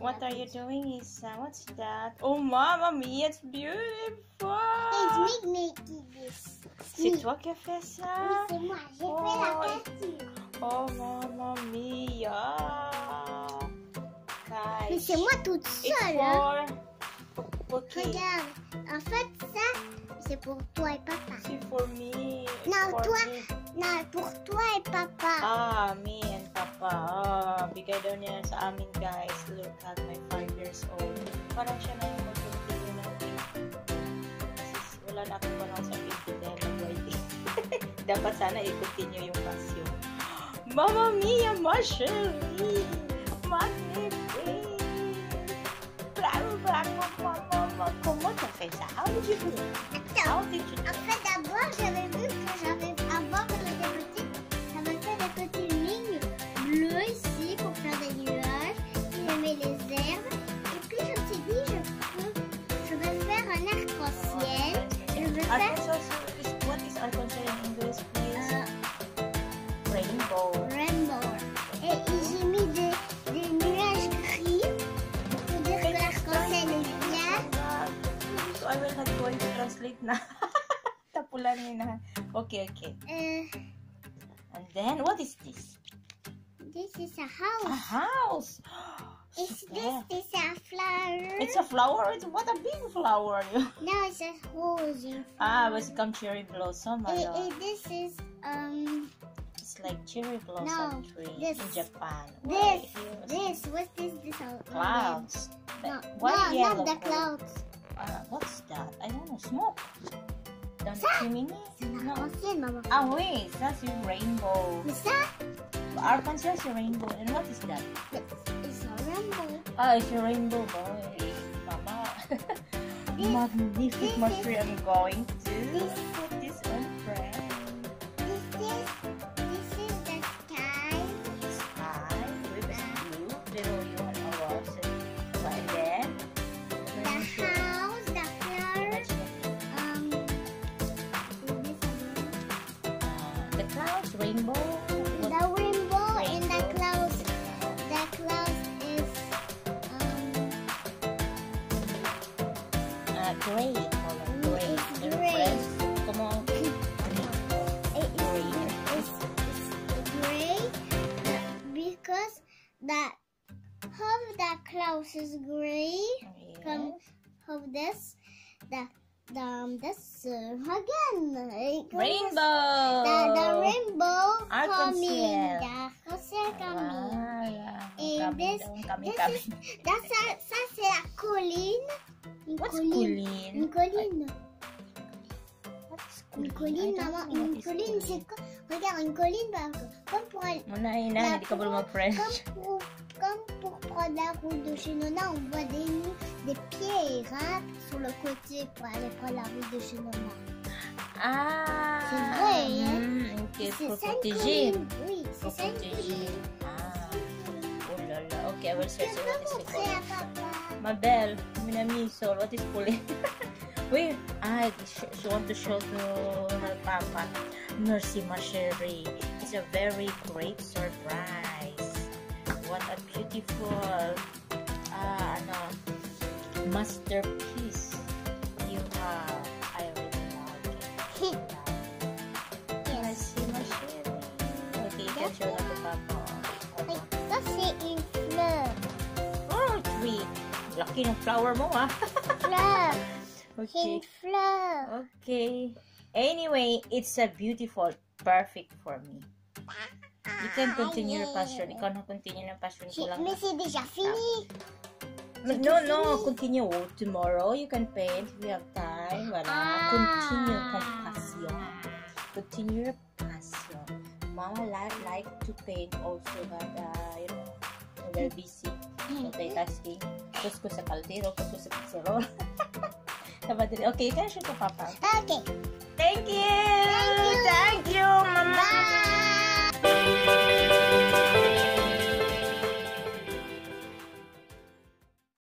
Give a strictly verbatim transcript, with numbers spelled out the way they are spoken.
What are you doing, Essa? What's that? Oh, Mamma Mia, it's beautiful! It's me making this. C'est toi qui as fait ça? Oui, c'est moi. J'ai fait la peinture. Oh, Mamma Mia! Guys. Mais c'est moi toute seule. Hein. Okay. Regarde, en fait, ça, c'est pour toi et papa. C'est pour me. Non, for toi, me. Non, pour toi et papa. Ah, me and papa. Bigay daw niya sa amin, guys. Look at my five years old. Parang siya na yung mag-continue ng eight. Wala na akong panahon sa eight dahil mag-waiting. Dapat sana i-continue yung passion. Mamma Mia, Marshall! Magnifique! Bravo, bravo, mama! Comment t'as fait ça? How did you do it? Attends, en fait, d'abord, j'avais vu que j'avais avant que j'étais petite, j'avais fait des petites lignes bleues ici. What is our country in English, please? Uh, Rainbow. Rainbow. Et j'ai mis des, des nuages gris pour dire que l'arc-en-ciel est bien. So I will not going to translate now. Tapulan niya na. Okay, okay. Uh, and then, what is this? This is a house. A house. Is this, this is a flower? It's a flower? It's, what a big flower! No, it's a rose. Ah, it's come cherry blossom. It, it, this is um. It's like cherry blossom no, tree this, in Japan. This, what this, what is this? Clouds. No, no not the clouds. Uh, what's that? I don't know. Smoke. Don't you mean it? No. Mama. Ah, wait, that's your rainbow. What's that? Our concern is a rainbow. And what is that? It's a rainbow. Ah, it's a rainbow boy. Mama. Magnificent monastery I'm going to. This, put this on friend. This, this, this is the sky. Sky with a blue. Little you and a rose. And then? The house, the flowers. Um, uh, the clouds, rainbow. Gray color, gray, gray. Come on, gray. It's, it's gray because the half the clouds is gray. Yes. Come half this, the the um, this uh, again. Rainbow. The, the rainbow coming. The Jose coming. Ah, and this, coming, this coming. Is that's a, that's a colline. What's Colleen? Une colline. What's Colleen? Mama, une colline, c'est quoi? Regarde, une colline, bah, comme pour aller. On a une année comme pour comme pour prendre la route de chez Nona, on voit des des pierres hein, sur le côté pour aller prendre la route de chez Nona. Ah. C'est vrai, hein? Mmh, okay, c'est protégé. Oui, c'est protégé. Ah. Oh là là. Ok, on va le chercher. My belle, Minami, so what is pulling? Wait, I sh she want to show to her papa. Mercy Mashery. It's a very great surprise. What a beautiful uh, ano, masterpiece you have. I really like it. Yes. Mercy Mashery. Okay, you can show that to papa. That's it. Laki ng flower mo, ah. Flower. Okay. Flower. Okay. Anyway, it's a beautiful, perfect for me. You can continue your passion. Ikaw na continue ng passion ko lang. Mais c'est déjà fini. No, no. Continue. Tomorrow, you can paint if you have time. Wala. Ah. Continue your passion. Continue your passion. Mama like, like to paint also, but, uh, you know, they're busy. Multitasking. Kuskus sa kaldero, kuskus sa pizzerol. Okay, you can shoot to papa. Okay. Thank you. Thank you. Thank you, mama. Bye.